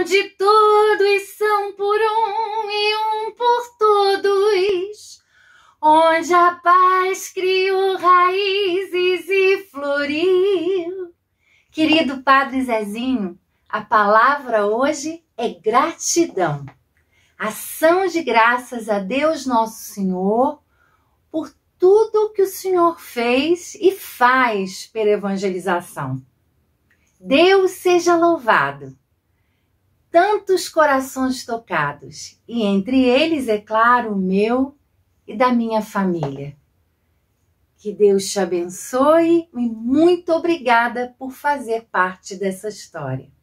onde todos são por um e um por todos, onde a paz criou raízes e floriu. Querido Padre Zezinho, a palavra hoje é gratidão. Ação de graças a Deus Nosso Senhor por tudo que o Senhor fez e faz pela evangelização. Deus seja louvado. Tantos corações tocados, e entre eles, é claro, o meu e da minha família. Que Deus te abençoe e muito obrigada por fazer parte dessa história.